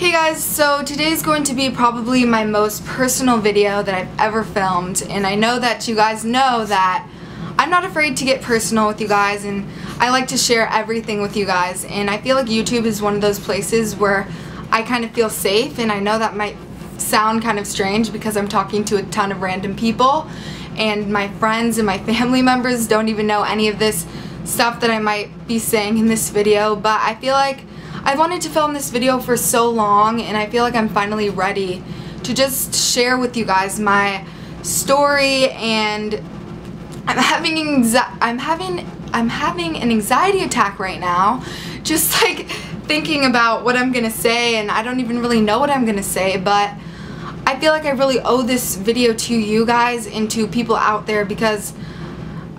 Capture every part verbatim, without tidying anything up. Hey guys, so today's going to be probably my most personal video that I've ever filmed, and I know that you guys know that I'm not afraid to get personal with you guys, and I like to share everything with you guys, and I feel like YouTube is one of those places where I kind of feel safe, and I know that might sound kind of strange because I'm talking to a ton of random people, and my friends and my family members don't even know any of this stuff that I might be saying in this video, but I feel like I wanted to film this video for so long, and I feel like I'm finally ready to just share with you guys my story. And I'm having anxi- I'm having I'm having an anxiety attack right now, just like thinking about what I'm gonna say, and I don't even really know what I'm gonna say, but I feel like I really owe this video to you guys and to people out there, because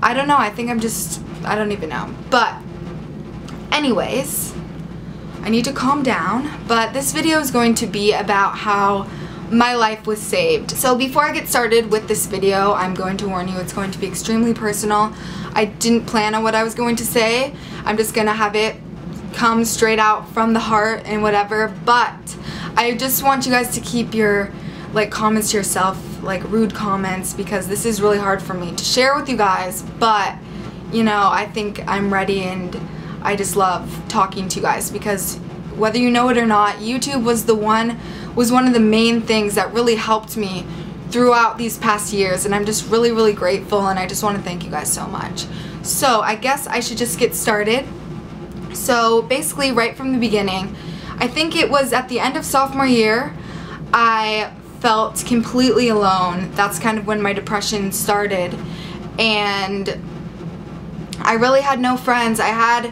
I don't know, I think I'm just, I don't even know. But anyways, I need to calm down, but this video is going to be about how my life was saved. So before I get started with this video, I'm going to warn you, it's going to be extremely personal. I didn't plan on what I was going to say. I'm just gonna have it come straight out from the heart and whatever, but I just want you guys to keep your like comments to yourself, like rude comments, because this is really hard for me to share with you guys, but you know, I think I'm ready, and I just love talking to you guys, because whether you know it or not, YouTube was the one was one of the main things that really helped me throughout these past years, and I'm just really really grateful, and I just want to thank you guys so much. So I guess I should just get started. So basically, right from the beginning, I think it was at the end of sophomore year, I felt completely alone. That's kind of when my depression started, and I really had no friends. I had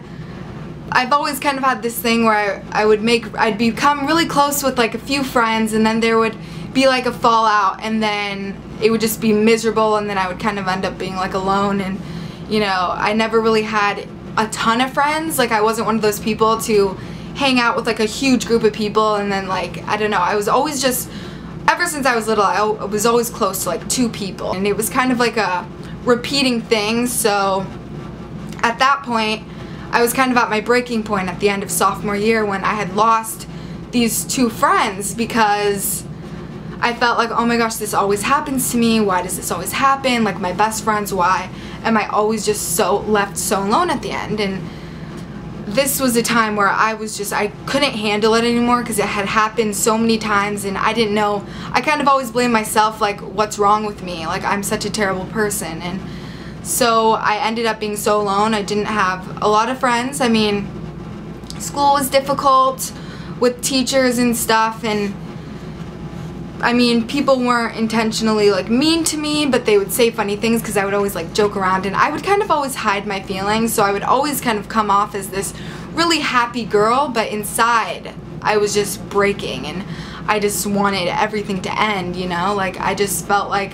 I've always kind of had this thing where I, I would make, I'd become really close with like a few friends, and then there would be like a fallout, and then it would just be miserable, and then I would kind of end up being like alone, and you know, I never really had a ton of friends. Like I wasn't one of those people to hang out with like a huge group of people, and then like, I don't know, I was always just, ever since I was little, I was always close to like two people, and it was kind of like a repeating thing. So at that point, I was kind of at my breaking point at the end of sophomore year, when I had lost these two friends, because I felt like, oh my gosh, this always happens to me, why does this always happen, like my best friends, why am I always just so left so alone at the end? And this was a time where I was just, I couldn't handle it anymore, because it had happened so many times, and I didn't know, I kind of always blamed myself, like what's wrong with me, like I'm such a terrible person. And so I ended up being so alone. I didn't have a lot of friends. I mean, school was difficult with teachers and stuff, and I mean, people weren't intentionally like mean to me, but they would say funny things, because I would always like joke around, and I would kind of always hide my feelings, so I would always kind of come off as this really happy girl, but inside I was just breaking, and I just wanted everything to end, you know, like I just felt like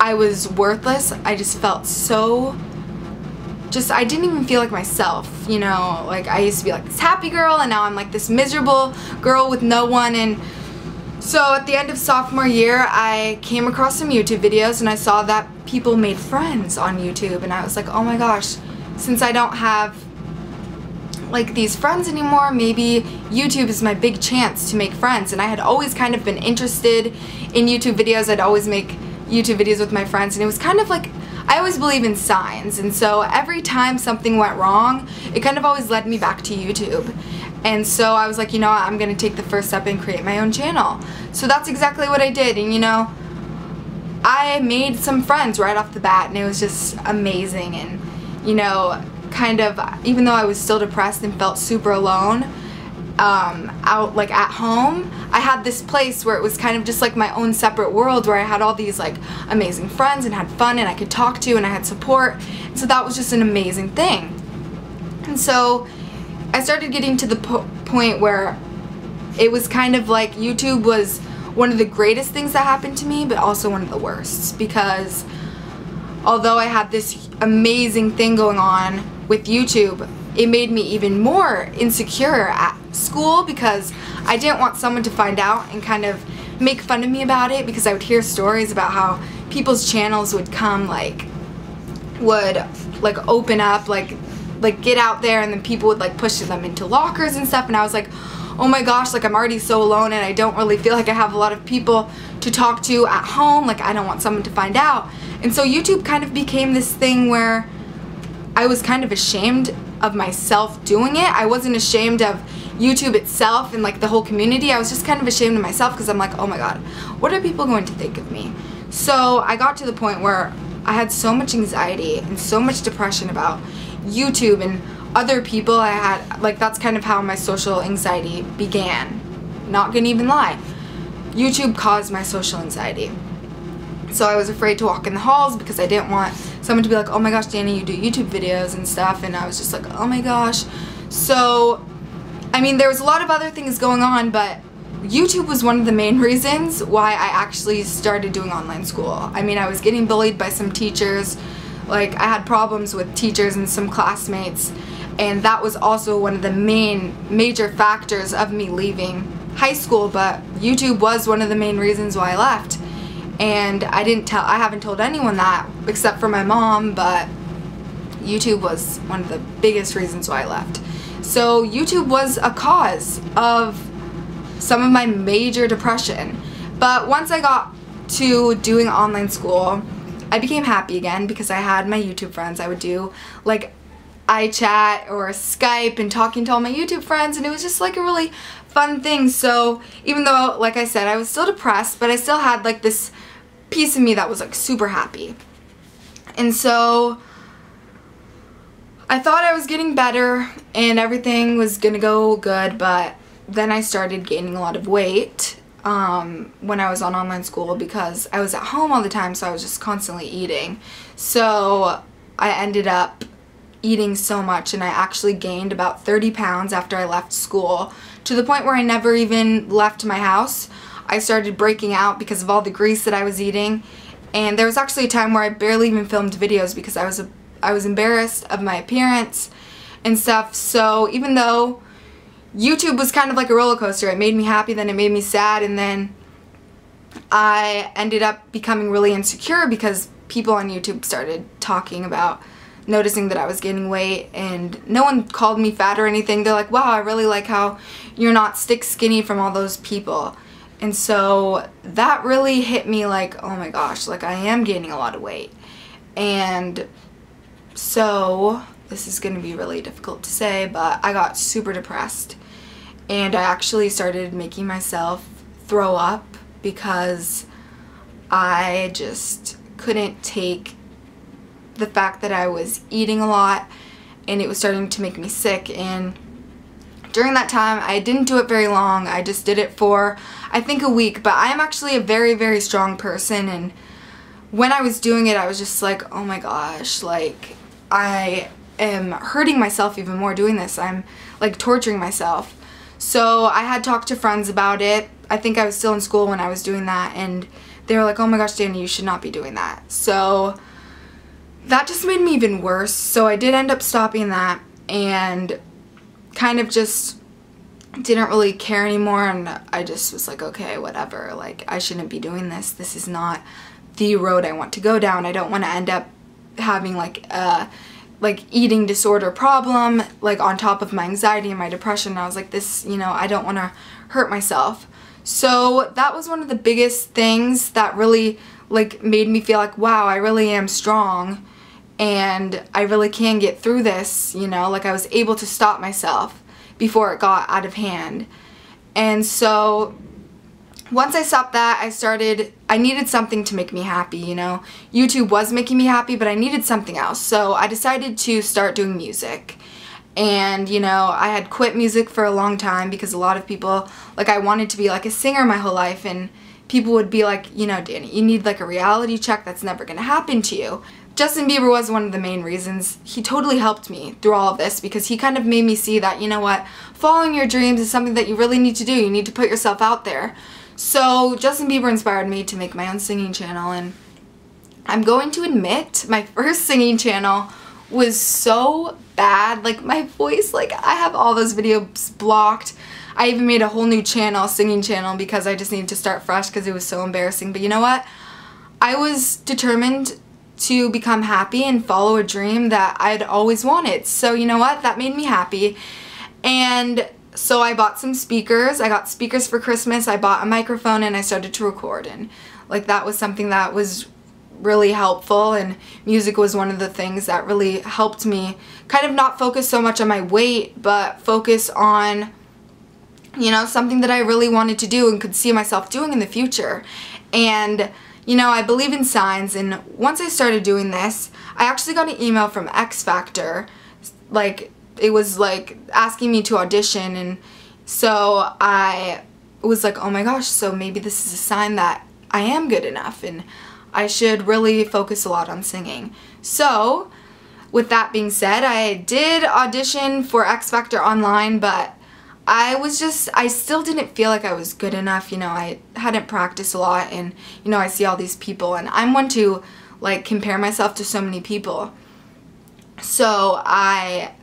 I was worthless. I just felt so, just, I didn't even feel like myself, you know, like I used to be like this happy girl, and now I'm like this miserable girl with no one. And so at the end of sophomore year, I came across some YouTube videos, and I saw that people made friends on YouTube, and I was like, oh my gosh, since I don't have like these friends anymore, maybe YouTube is my big chance to make friends. And I had always kind of been interested in YouTube videos. I'd always make YouTube videos with my friends, and it was kind of like, I always believe in signs, and so every time something went wrong, it kind of always led me back to YouTube. And so I was like, you know what, I'm gonna take the first step and create my own channel. So that's exactly what I did, and you know, I made some friends right off the bat, and it was just amazing. And you know, kind of, even though I was still depressed and felt super alone, Um, out like at home, I had this place where it was kind of just like my own separate world, where I had all these like amazing friends and had fun, and I could talk to, and I had support. So that was just an amazing thing. And so I started getting to the po point where it was kind of like YouTube was one of the greatest things that happened to me, but also one of the worst, because although I had this amazing thing going on with YouTube, it made me even more insecure at school, because I didn't want someone to find out and kind of make fun of me about it, because I would hear stories about how people's channels would come like would like open up like like get out there, and then people would like push them into lockers and stuff, and I was like, oh my gosh, like I'm already so alone and I don't really feel like I have a lot of people to talk to at home, like I don't want someone to find out. And so YouTube kind of became this thing where I was kind of ashamed of myself doing it. I wasn't ashamed of YouTube itself and like the whole community. I was just kind of ashamed of myself because I'm like, oh my god, what are people going to think of me? So I got to the point where I had so much anxiety and so much depression about YouTube and other people. I had, like, that's kind of how my social anxiety began. Not gonna even lie, YouTube caused my social anxiety. So I was afraid to walk in the halls because I didn't want someone to be like, oh my gosh, Dani, you do YouTube videos and stuff. And I was just like, oh my gosh. So, I mean, there was a lot of other things going on, but YouTube was one of the main reasons why I actually started doing online school. I mean, I was getting bullied by some teachers. Like, I had problems with teachers and some classmates, and that was also one of the main major factors of me leaving high school. But YouTube was one of the main reasons why I left, and I didn't tell I haven't told anyone that except for my mom, but YouTube was one of the biggest reasons why I left. So YouTube was a cause of some of my major depression. But once I got to doing online school, I became happy again because I had my YouTube friends. I would do like iChat or Skype and talking to all my YouTube friends, and it was just like a really fun thing. So even though, like I said, I was still depressed, but I still had like this piece of me that was like super happy. And so I thought I was getting better and everything was gonna go good, but then I started gaining a lot of weight um, when I was on online school because I was at home all the time, so I was just constantly eating. So I ended up eating so much, and I actually gained about thirty pounds after I left school, to the point where I never even left my house. I started breaking out because of all the grease that I was eating, and there was actually a time where I barely even filmed videos because I was, a, I was embarrassed of my appearance and stuff. So even though YouTube was kind of like a roller coaster. It made me happy, then it made me sad, and then I ended up becoming really insecure because people on YouTube started talking about noticing that I was gaining weight, and no one called me fat or anything. They're like, wow, I really like how you're not stick skinny from all those people. And so that really hit me like, oh my gosh, like I am gaining a lot of weight. And so this is going to be really difficult to say, but I got super depressed. And I actually started making myself throw up because I just couldn't take the fact that I was eating a lot, and it was starting to make me sick. And during that time, I didn't do it very long. I just did it for, I think, a week. But I'm actually a very, very strong person, and when I was doing it, I was just like, oh my gosh, like I am hurting myself even more doing this. I'm like torturing myself. So I had talked to friends about it. I think I was still in school when I was doing that, and they were like, oh my gosh, Dani, you should not be doing that. So that just made me even worse. So I did end up stopping that, and kind of just didn't really care anymore, and I just was like, okay, whatever, like I shouldn't be doing this. This is not the road I want to go down. I don't want to end up having like a like eating disorder problem, like on top of my anxiety and my depression. And I was like, this, you know, I don't want to hurt myself. So that was one of the biggest things that really like made me feel like, wow, I really am strong, and I really can get through this, you know, like I was able to stop myself before it got out of hand. And so once I stopped that, I started, I needed something to make me happy, you know. YouTube was making me happy, but I needed something else. So I decided to start doing music. And, you know, I had quit music for a long time because a lot of people, like I wanted to be like a singer my whole life, and people would be like, you know, Dani, you need like a reality check. That's never going to happen to you. Justin Bieber was one of the main reasons. He totally helped me through all of this because he kind of made me see that, you know what, following your dreams is something that you really need to do. You need to put yourself out there. So Justin Bieber inspired me to make my own singing channel, and I'm going to admit my first singing channel was so bad. Like my voice, like I have all those videos blocked. I even made a whole new channel, singing channel, because I just needed to start fresh because it was so embarrassing. But you know what? I was determined to become happy and follow a dream that I'd always wanted. So you know what? That made me happy. And So I bought some speakers. I got speakers for Christmas. I bought a microphone and I started to record, and like that was something that was really helpful, and music was one of the things that really helped me kind of not focus so much on my weight, but focus on, you know, something that I really wanted to do and could see myself doing in the future. And you know, I believe in signs, and once I started doing this, I actually got an email from X Factor, like it was like asking me to audition. And so I was like, oh my gosh, so maybe this is a sign that I am good enough and I should really focus a lot on singing. So with that being said, I did audition for X Factor online, but I was just, I still didn't feel like I was good enough. You know, I hadn't practiced a lot, and you know, I see all these people, and I'm one to like compare myself to so many people. So I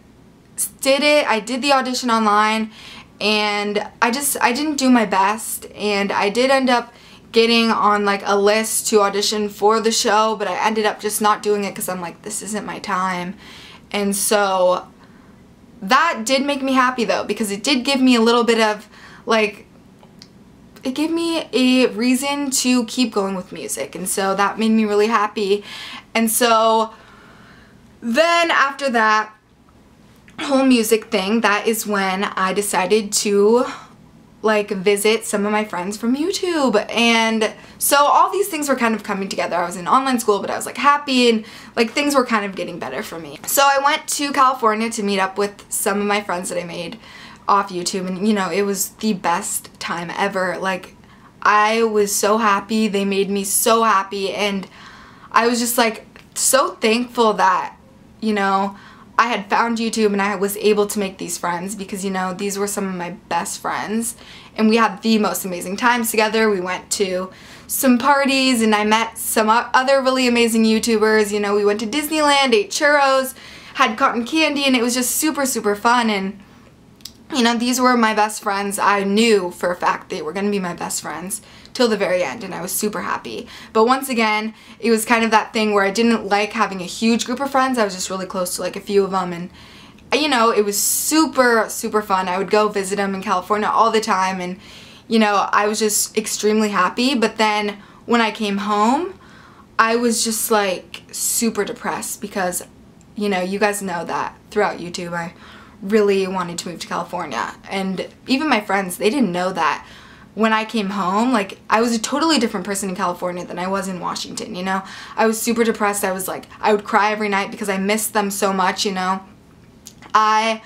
did it, I did the audition online, and I just, I didn't do my best, and I did end up getting on like a list to audition for the show, but I ended up just not doing it because I'm like, this isn't my time. And so that did make me happy though, because it did give me a little bit of like, it gave me a reason to keep going with music, and so that made me really happy. And so then after that whole music thing, that is when I decided to like visit some of my friends from YouTube, and so all these things were kind of coming together. I was in online school, but I was like happy, and like things were kind of getting better for me. So I went to California to meet up with some of my friends that I made off YouTube, and you know, it was the best time ever. Like I was so happy, they made me so happy, and I was just like so thankful that, you know, I had found YouTube and I was able to make these friends, because you know, these were some of my best friends, and we had the most amazing times together. We went to some parties, and I met some other really amazing YouTubers. You know, we went to Disneyland, ate churros, had cotton candy, and it was just super super fun. And you know, these were my best friends. I knew for a fact they were going to be my best friends till the very end, and I was super happy. But once again, it was kind of that thing where I didn't like having a huge group of friends. I was just really close to like a few of them, and you know, it was super super fun. I would go visit them in California all the time, and you know, I was just extremely happy. But then when I came home, I was just like super depressed, because you know, you guys know that throughout YouTube I really wanted to move to California, and even my friends, they didn't know that. When I came home, like I was a totally different person in California than I was in Washington. You know, I was super depressed. I was like, I would cry every night because I missed them so much. You know, I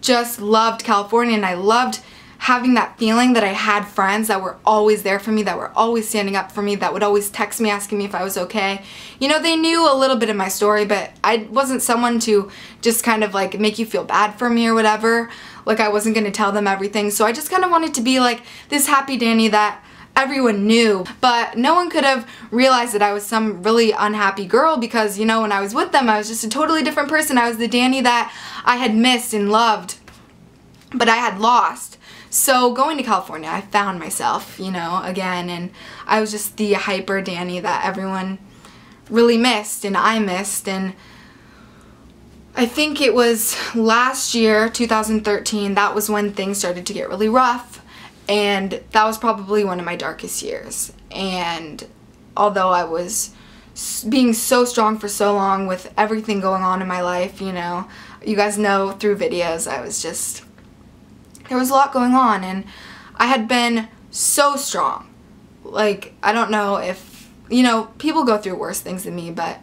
just loved California, and I loved having that feeling that I had friends that were always there for me, that were always standing up for me, that would always text me asking me if I was okay. You know, they knew a little bit of my story, but I wasn't someone to just kind of like make you feel bad for me or whatever. Like I wasn't gonna tell them everything. So I just kind of wanted to be like this happy Dani that everyone knew, but no one could have realized that I was some really unhappy girl, because you know, when I was with them, I was just a totally different person. I was the Dani that I had missed and loved, but I had lost. So going to California, I found myself, you know, again, and I was just the hyper Dani that everyone really missed, and I missed. And I think it was last year, two thousand thirteen, that was when things started to get really rough, and that was probably one of my darkest years. And although I was being so strong for so long with everything going on in my life, you know, you guys know through videos, I was just, there was a lot going on, and I had been so strong. Like, I don't know if, you know, people go through worse things than me, but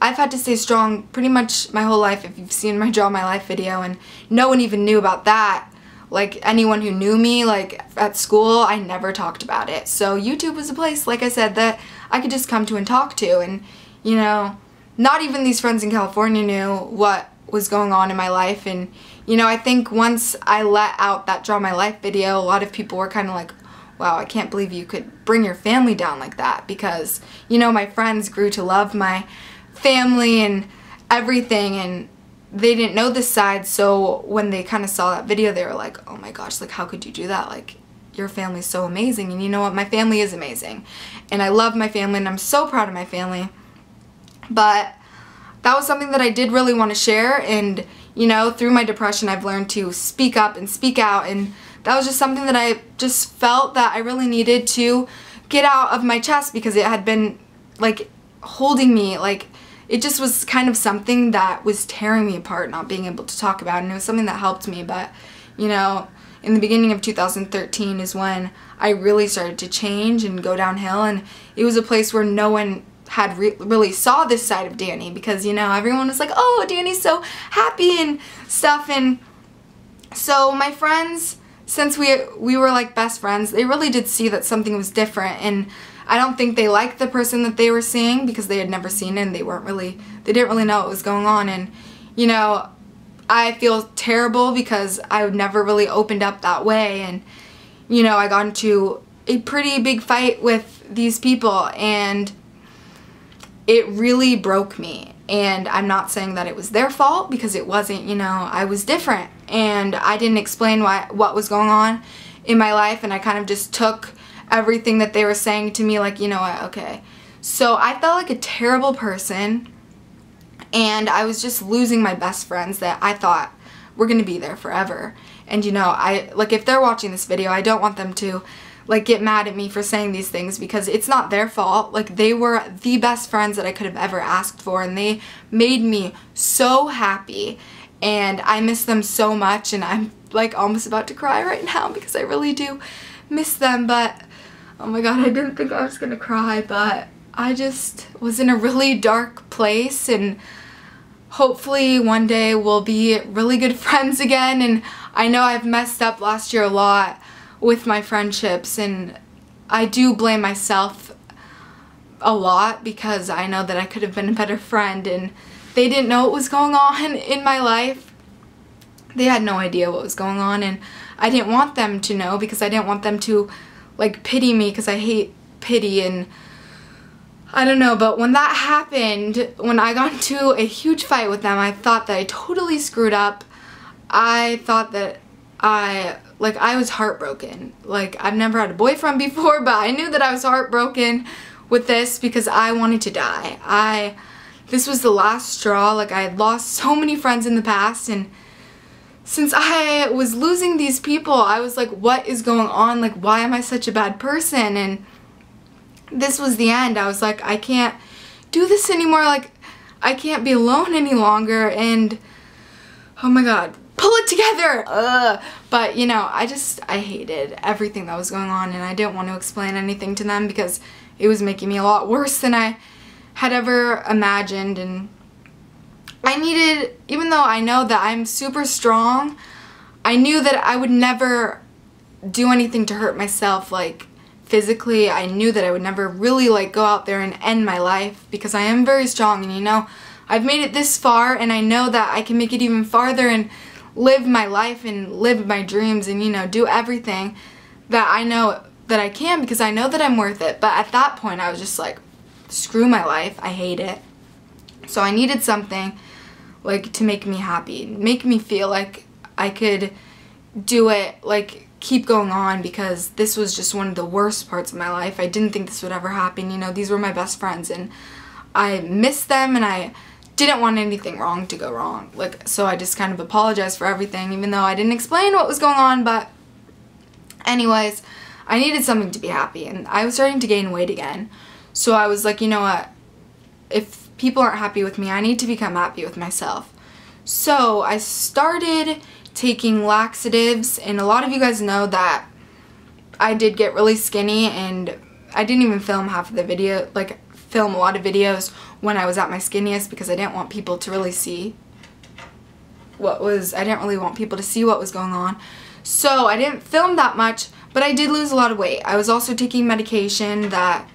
I've had to stay strong pretty much my whole life. If you've seen my Draw My Life video, and no one even knew about that. Like, anyone who knew me, like, at school, I never talked about it. So YouTube was a place, like I said, that I could just come to and talk to, and, you know, not even these friends in California knew what was going on in my life. And you know, I think once I let out that Draw My Life video, a lot of people were kind of like, wow, I can't believe you could bring your family down like that, because you know, my friends grew to love my family and everything, and they didn't know this side. So when they kind of saw that video, they were like, oh my gosh, like how could you do that? Like your family's so amazing. And you know what, my family is amazing, and I love my family, and I'm so proud of my family. But that was something that I did really want to share, and you know, through my depression, I've learned to speak up and speak out, and that was just something that I just felt that I really needed to get out of my chest, because it had been, like, holding me, like, it just was kind of something that was tearing me apart, not being able to talk about it, and it was something that helped me. But, you know, in the beginning of two thousand thirteen is when I really started to change and go downhill, and it was a place where no one had re really saw this side of Dani, because, you know, everyone was like, oh, Dani's so happy and stuff. And so my friends, since we we were like best friends, they really did see that something was different, and I don't think they liked the person that they were seeing, because they had never seen it, and they weren't really, they didn't really know what was going on. And, you know, I feel terrible because I never really opened up that way, and, you know, I got into a pretty big fight with these people, and it really broke me. And I'm not saying that it was their fault, because it wasn't, you know, I was different, and I didn't explain why, what was going on in my life, and I kind of just took everything that they were saying to me, like, you know what, okay. So I felt like a terrible person, and I was just losing my best friends that I thought were gonna be there forever. And, you know, I, like, if they're watching this video, I don't want them to, like, get mad at me for saying these things, because it's not their fault. Like, they were the best friends that I could have ever asked for, and they made me so happy, and I miss them so much, and I'm, like, almost about to cry right now, because I really do miss them. But oh my god, I didn't think I was gonna cry, but I just was in a really dark place, and hopefully one day we'll be really good friends again. And I know I've messed up last year a lot with my friendships, and I do blame myself a lot, because I know that I could have been a better friend, and they didn't know what was going on in my life. They had no idea what was going on, and I didn't want them to know, because I didn't want them to, like, pity me, because I hate pity, and I don't know. But when that happened, when I got into a huge fight with them, I thought that I totally screwed up. I thought that I, like, I was heartbroken. Like, I've never had a boyfriend before, but I knew that I was heartbroken with this, because I wanted to die. I, this was the last straw. Like, I had lost so many friends in the past, and since I was losing these people, I was like, what is going on? Like, why am I such a bad person? And this was the end. I was like, I can't do this anymore. Like, I can't be alone any longer. And, oh my god, pull it together! Ugh. But, you know, I just, I hated everything that was going on, and I didn't want to explain anything to them, because it was making me a lot worse than I had ever imagined. And I needed, even though I know that I'm super strong, I knew that I would never do anything to hurt myself, like, physically. I knew that I would never really, like, go out there and end my life, because I am very strong, and, you know, I've made it this far, and I know that I can make it even farther, and live my life and live my dreams, and, you know, do everything that I know that I can, because I know that I'm worth it. But at that point, I was just like, screw my life, I hate it. So I needed something, like, to make me happy, make me feel like I could do it, like, keep going on, because this was just one of the worst parts of my life. I didn't think this would ever happen. You know, these were my best friends, and I missed them, and I didn't want anything wrong to go wrong. Like, so I just kind of apologized for everything, even though I didn't explain what was going on. But anyways, I needed something to be happy, and I was starting to gain weight again. So I was like, you know what, if people aren't happy with me, I need to become happy with myself. So I started taking laxatives, and a lot of you guys know that I did get really skinny, and I didn't even film half of the video, like, film a lot of videos when I was at my skinniest, because I didn't want people to really see what was, I didn't really want people to see what was going on. So I didn't film that much, but I did lose a lot of weight. I was also taking medication that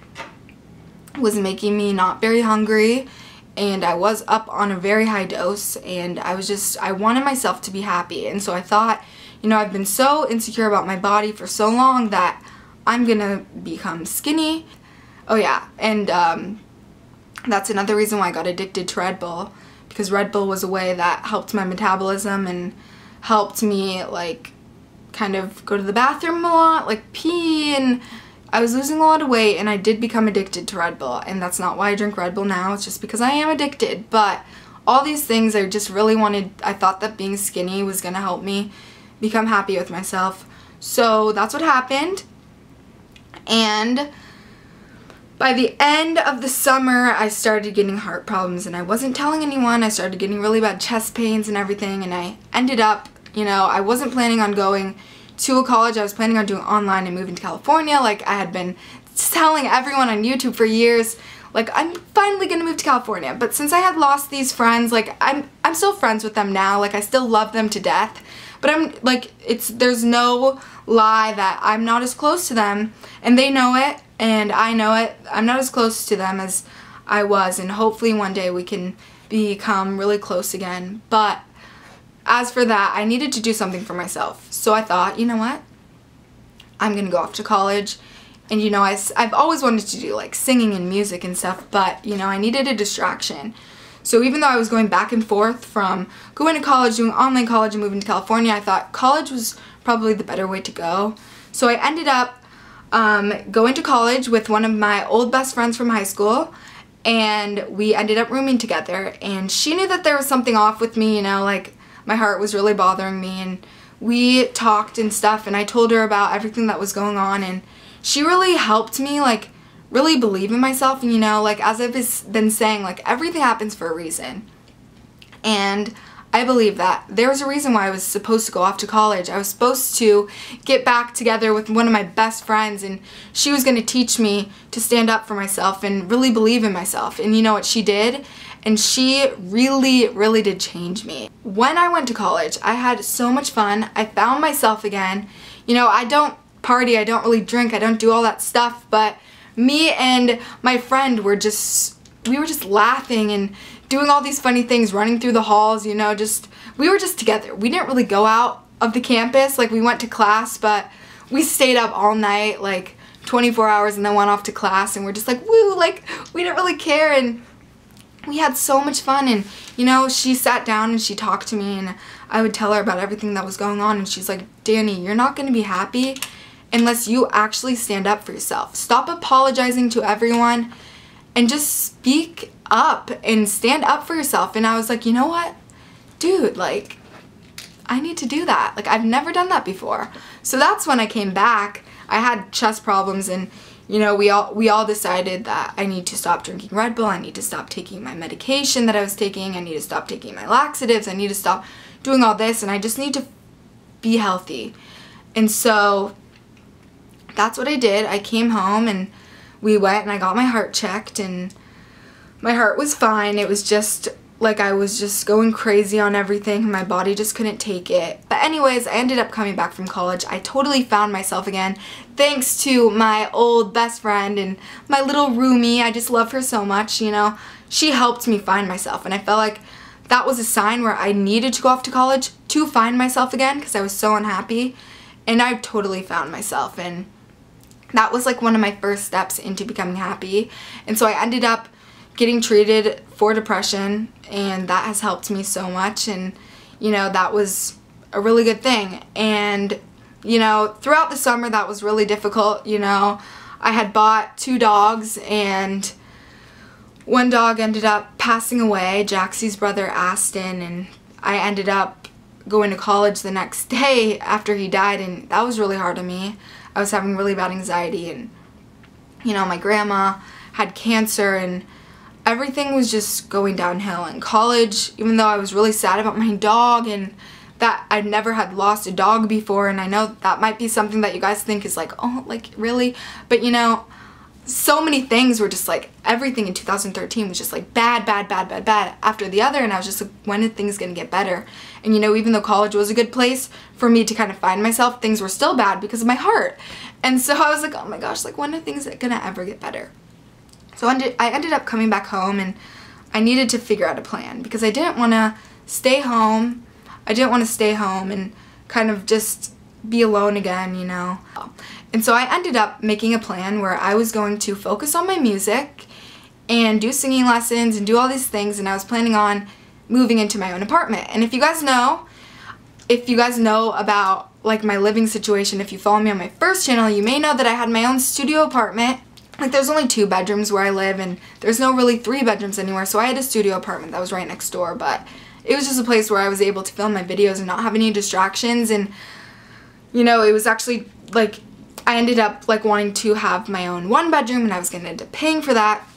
was making me not very hungry, and I was up on a very high dose, and I was just, I wanted myself to be happy. And so I thought, you know, I've been so insecure about my body for so long that I'm gonna become skinny. Oh yeah, and um, that's another reason why I got addicted to Red Bull, because Red Bull was a way that helped my metabolism and helped me, like, kind of go to the bathroom a lot, like, pee, and I was losing a lot of weight, and I did become addicted to Red Bull. And that's not why I drink Red Bull now, it's just because I am addicted. But all these things. I just really wanted, I thought that being skinny was gonna help me become happy with myself. So that's what happened. And by the end of the summer, I started getting heart problems, and I wasn't telling anyone. I started getting really bad chest pains and everything, and I ended up, you know, I wasn't planning on going to a college. I was planning on doing online and moving to California, like I had been telling everyone on YouTube for years. Like, I'm finally gonna move to California. But since I had lost these friends, like, I'm, I'm still friends with them now. Like, I still love them to death. But I'm, like, it's, there's no lie that I'm not as close to them, and they know it. And I know it. I'm not as close to them as I was, and hopefully one day we can become really close again. But as for that, I needed to do something for myself. So I thought, you know what? I'm gonna go off to college. And you know, I, I've always wanted to do like singing and music and stuff, but you know, I needed a distraction. So even though I was going back and forth from going to college, doing online college, and moving to California, I thought college was probably the better way to go. So I ended up Um, going to college with one of my old best friends from high school, and we ended up rooming together, and she knew that there was something off with me, you know, like my heart was really bothering me, and we talked and stuff, and I told her about everything that was going on, and she really helped me, like, really believe in myself. And you know, like, as I've been saying, like, everything happens for a reason, and I believe that. There was a reason why I was supposed to go off to college. I was supposed to get back together with one of my best friends, and she was going to teach me to stand up for myself and really believe in myself. And you know what she did? And she really, really did change me. When I went to college, I had so much fun. I found myself again. You know, I don't party, I don't really drink, I don't do all that stuff, but me and my friend were just, we were just laughing and doing all these funny things, running through the halls, you know, just, we were just together. We didn't really go out of the campus, like, we went to class, but we stayed up all night, like, twenty-four hours, and then went off to class, and we're just like, woo, like, we didn't really care, and we had so much fun. And, you know, she sat down and she talked to me, and I would tell her about everything that was going on, and she's like, Dani, you're not gonna be happy unless you actually stand up for yourself. Stop apologizing to everyone, and just speak up and stand up for yourself. And I was like, you know what, dude, like, I need to do that. Like, I've never done that before. So that's when I came back. I had chest problems, and you know, we all we all decided that I need to stop drinking Red Bull, I need to stop taking my medication that I was taking, I need to stop taking my laxatives, I need to stop doing all this, and I just need to be healthy. And so that's what I did. I came home, and we went and I got my heart checked, and my heart was fine. It was just like I was just going crazy on everything. My body just couldn't take it. But anyways, I ended up coming back from college. I totally found myself again, thanks to my old best friend and my little roomie. I just love her so much, you know. She helped me find myself, and I felt like that was a sign where I needed to go off to college to find myself again, because I was so unhappy. And I totally found myself, and that was like one of my first steps into becoming happy. And so I ended up getting treated for depression, and that has helped me so much. And you know, that was a really good thing. And you know, throughout the summer that was really difficult. You know, I had bought two dogs, and one dog ended up passing away, Jaxie's brother Aston, and I ended up going to college the next day after he died, and that was really hard on me. I was having really bad anxiety, and you know, my grandma had cancer, and everything was just going downhill. In college, even though I was really sad about my dog, and that I've never had lost a dog before, and I know that might be something that you guys think is like, oh, like, really? But you know, so many things were just like, everything in two thousand thirteen was just like bad, bad, bad, bad, bad after the other, and I was just like, when are things gonna get better? And you know, even though college was a good place for me to kind of find myself, things were still bad because of my heart. And so I was like, oh my gosh, like, when are things gonna ever get better? So I ended up coming back home, and I needed to figure out a plan, because I didn't want to stay home. I didn't want to stay home and kind of just be alone again, you know. And so I ended up making a plan where I was going to focus on my music and do singing lessons and do all these things, and I was planning on moving into my own apartment. And if you guys know, if you guys know about like my living situation, if you follow me on my first channel, you may know that I had my own studio apartment like there's only two bedrooms where I live, and there's no really three bedrooms anywhere, so I had a studio apartment that was right next door, but it was just a place where I was able to film my videos and not have any distractions. And you know, it was actually like I ended up like wanting to have my own one bedroom, and I was gonna end up paying for that.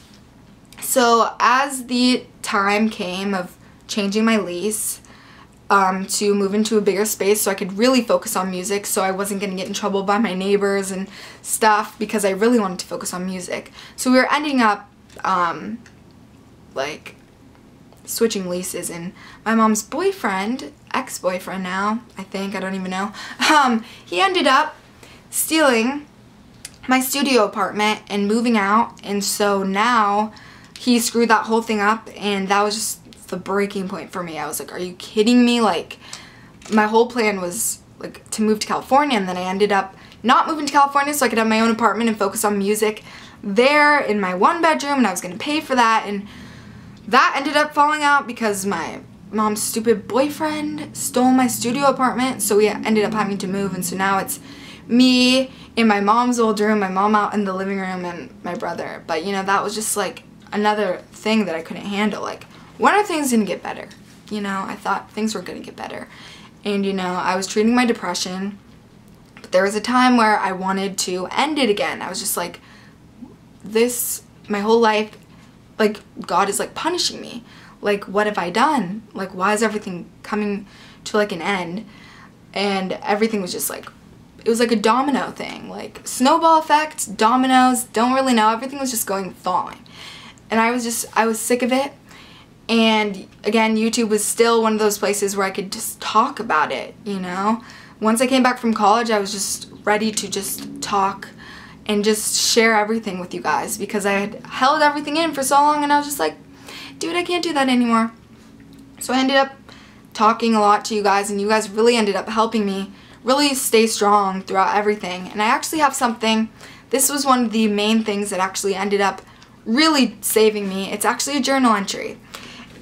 So as the time came of changing my lease um, to move into a bigger space so I could really focus on music, so I wasn't gonna get in trouble by my neighbors and stuff, because I really wanted to focus on music. So we were ending up um, like switching leases, and my mom's boyfriend, ex-boyfriend now, I think, I don't even know, um, he ended up stealing my studio apartment and moving out, and so now he screwed that whole thing up, and that was just the breaking point for me. I was like, are you kidding me? Like, my whole plan was like to move to California, and then I ended up not moving to California so I could have my own apartment and focus on music there in my one bedroom, and I was gonna pay for that, and that ended up falling out because my mom's stupid boyfriend stole my studio apartment, so we ended up having to move. And so now it's me in my mom's old room, my mom out in the living room, and my brother. But you know, that was just like another thing that I couldn't handle. Like, when are things gonna get better? You know, I thought things were gonna get better, and you know, I was treating my depression, but there was a time where I wanted to end it again. I was just like, this, my whole life, like, God is like punishing me. Like, what have I done? Like, why is everything coming to like an end? And everything was just like, it was like a domino thing, like snowball effect, dominoes, don't really know. Everything was just going falling, and I was just, I was sick of it. And again, YouTube was still one of those places where I could just talk about it, you know. Once I came back from college, I was just ready to just talk and just share everything with you guys, because I had held everything in for so long, and I was just like, dude, I can't do that anymore. So I ended up talking a lot to you guys, and you guys really ended up helping me really stay strong throughout everything. And I actually have something, this was one of the main things that actually ended up really saving me. It's actually a journal entry,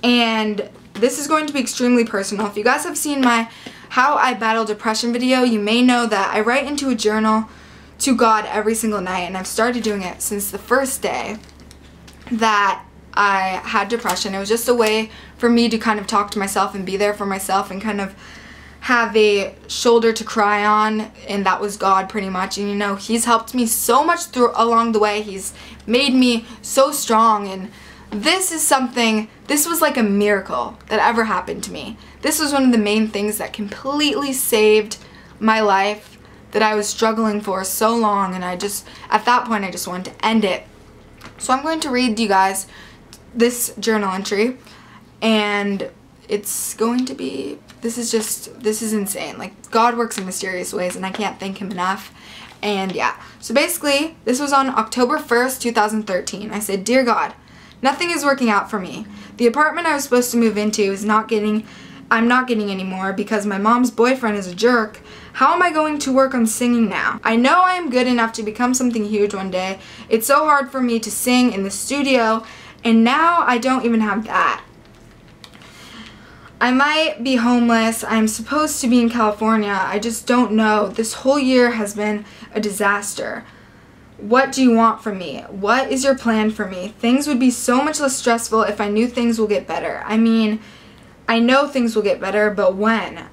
and this is going to be extremely personal. If you guys have seen my How I Battle Depression video, you may know that I write into a journal to God every single night, and I've started doing it since the first day that I had depression. It was just a way for me to kind of talk to myself and be there for myself and kind of have a shoulder to cry on, and that was God pretty much. And you know, he's helped me so much through along the way. He's made me so strong, and this is something, this was like a miracle that ever happened to me. This was one of the main things that completely saved my life that I was struggling for so long, and I just, at that point, I just wanted to end it. So I'm going to read you guys this journal entry, and it's going to be, this is just, this is insane. Like, God works in mysterious ways, and I can't thank him enough. And yeah, so basically, this was on October first, two thousand thirteen. I said, "Dear God, nothing is working out for me. The apartment I was supposed to move into is not getting, I'm not getting anymore because my mom's boyfriend is a jerk. How am I going to work on singing now? I know I am good enough to become something huge one day. It's so hard for me to sing in the studio, and now I don't even have that. I might be homeless. I'm supposed to be in California. I just don't know. This whole year has been a disaster. What do you want from me? What is your plan for me? Things would be so much less stressful if I knew things will get better. I mean, I know things will get better, but when?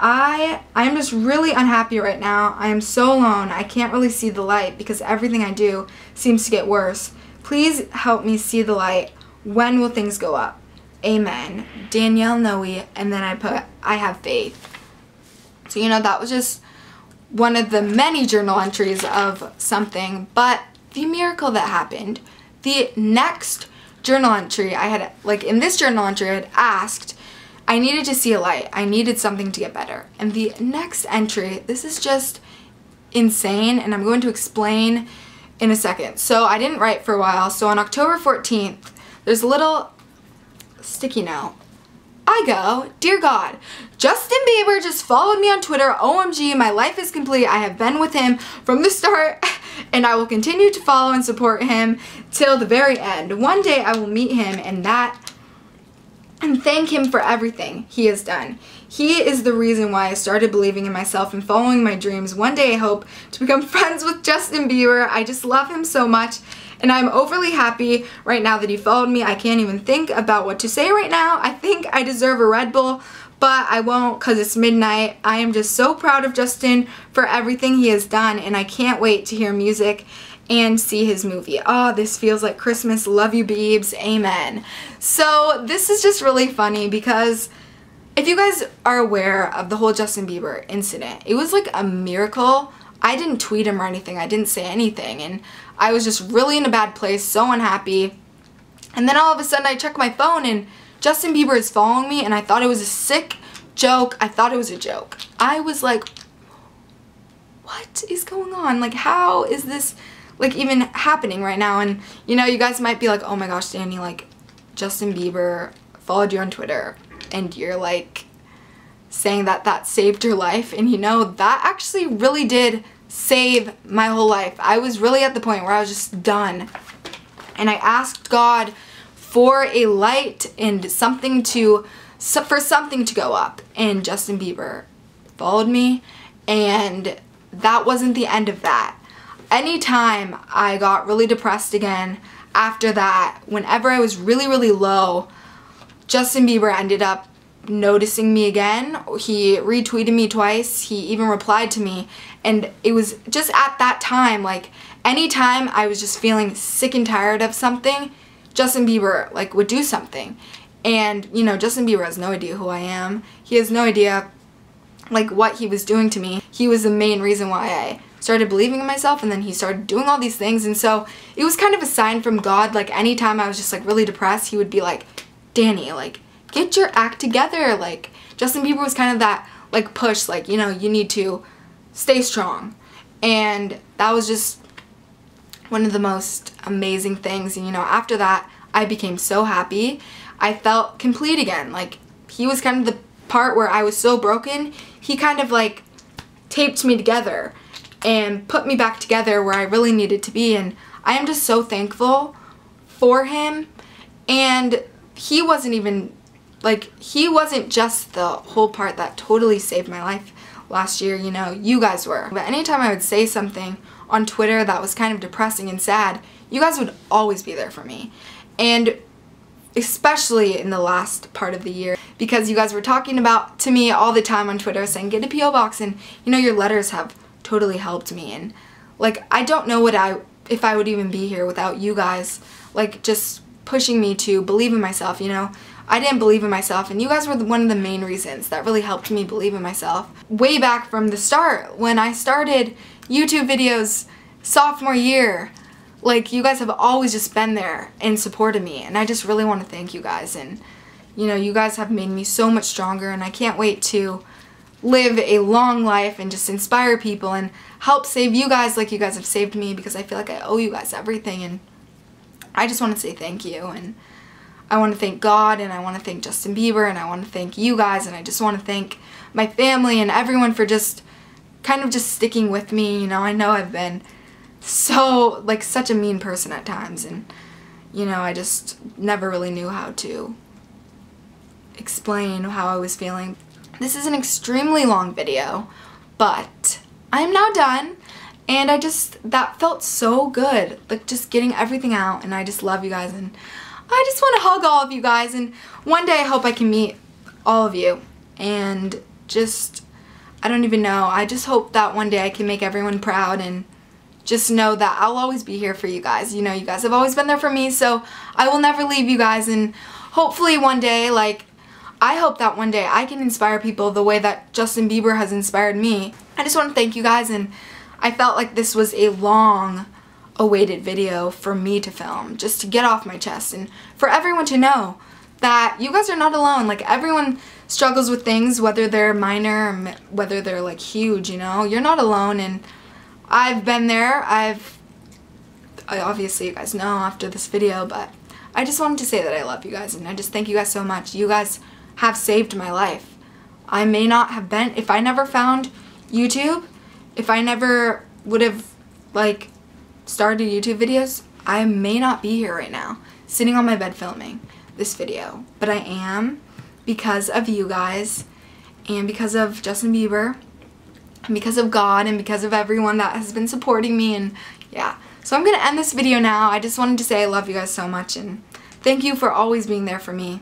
I I'm just really unhappy right now. I am so alone. I can't really see the light because everything I do seems to get worse. Please help me see the light. When will things go up? Amen. Dani Noe." And then I put, "I have faith." So you know, that was just one of the many journal entries of something, but the miracle that happened. The next journal entry, I had, like in this journal entry, I had asked, I needed to see a light. I needed something to get better. And the next entry, this is just insane, and I'm going to explain in a second. So I didn't write for a while. So on October fourteenth, there's a little sticky note. I go, "Dear God, Justin Bieber just followed me on Twitter. O M G, my life is complete. I have been with him from the start, and I will continue to follow and support him till the very end. One day I will meet him and that and thank him for everything he has done. He is the reason why I started believing in myself and following my dreams. One day I hope to become friends with Justin Bieber. I just love him so much, and I'm overly happy right now that he followed me. I can't even think about what to say right now. I think I deserve a Red Bull, but I won't because it's midnight. I am just so proud of Justin for everything he has done, and I can't wait to hear music and see his movie. Oh, this feels like Christmas. Love you, Biebs. Amen. So this is just really funny because if you guys are aware of the whole Justin Bieber incident, it was like a miracle. I didn't tweet him or anything. I didn't say anything, and I was just really in a bad place, so unhappy. And then all of a sudden I check my phone and Justin Bieber is following me, and I thought it was a sick joke. I thought it was a joke. I was like, what is going on? Like, how is this like even happening right now? And you know, you guys might be like, oh my gosh, Dani, like Justin Bieber followed you on Twitter and you're like saying that that saved your life. And you know, that actually really did save my whole life. I was really at the point where I was just done, and I asked God for a light and something to for something to go up, and Justin Bieber followed me, and that wasn't the end of that. Anytime I got really depressed again after that, whenever I was really, really low, Justin Bieber ended up noticing me again. He retweeted me twice. He even replied to me. And it was just at that time, like, anytime I was just feeling sick and tired of something, Justin Bieber, like, would do something. And, you know, Justin Bieber has no idea who I am. He has no idea, like, what he was doing to me. He was the main reason why I started believing in myself, and then he started doing all these things. And so it was kind of a sign from God. Like, anytime I was just like really depressed, he would be like, Dani, like, get your act together. Like, Justin Bieber was kind of that, like, push, like, you know, you need to stay strong. And that was just one of the most amazing things. And you know, after that I became so happy. I felt complete again. Like, he was kind of the part where I was so broken. He kind of like taped me together and put me back together where I really needed to be, and I am just so thankful for him. And he wasn't even, like, he wasn't just the whole part that totally saved my life last year, you know, you guys were. But anytime I would say something on Twitter that was kind of depressing and sad, you guys would always be there for me. And especially in the last part of the year, because you guys were talking about to me all the time on Twitter saying, get a P O box, and you know, your letters have totally helped me. And like, I don't know what I if I would even be here without you guys, like, just pushing me to believe in myself. You know, I didn't believe in myself, and you guys were one of the main reasons that really helped me believe in myself way back from the start when I started YouTube videos sophomore year. Like, you guys have always just been there and supported me, and I just really want to thank you guys. And you know, you guys have made me so much stronger, and I can't wait to live a long life and just inspire people and help save you guys like you guys have saved me, because I feel like I owe you guys everything. And I just want to say thank you, and I want to thank God, and I want to thank Justin Bieber, and I want to thank you guys, and I just want to thank my family and everyone for just kind of just sticking with me. You know, I know I've been so, like, such a mean person at times, and you know, I just never really knew how to explain how I was feeling. This is an extremely long video, but I am now done, and I just, that felt so good, like, just getting everything out. And I just love you guys, and I just want to hug all of you guys, and one day I hope I can meet all of you. And just, I don't even know, I just hope that one day I can make everyone proud, and just know that I'll always be here for you guys. You know, you guys have always been there for me, so I will never leave you guys. And hopefully one day, like, I hope that one day I can inspire people the way that Justin Bieber has inspired me. I just want to thank you guys, and I felt like this was a long awaited video for me to film, just to get off my chest, and for everyone to know that you guys are not alone. Like, everyone struggles with things, whether they're minor or whether they're like huge, you know, you're not alone. And I've been there. I've, I obviously, you guys know after this video, but I just wanted to say that I love you guys, and I just thank you guys so much. You guys have saved my life. I may not have been, if I never found YouTube, if I never would have, like, started YouTube videos, I may not be here right now, sitting on my bed filming this video. But I am, because of you guys, and because of Justin Bieber, and because of God, and because of everyone that has been supporting me. And yeah, so I'm going to end this video now. I just wanted to say I love you guys so much, and thank you for always being there for me.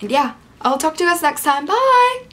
And yeah, I'll talk to you guys next time. Bye!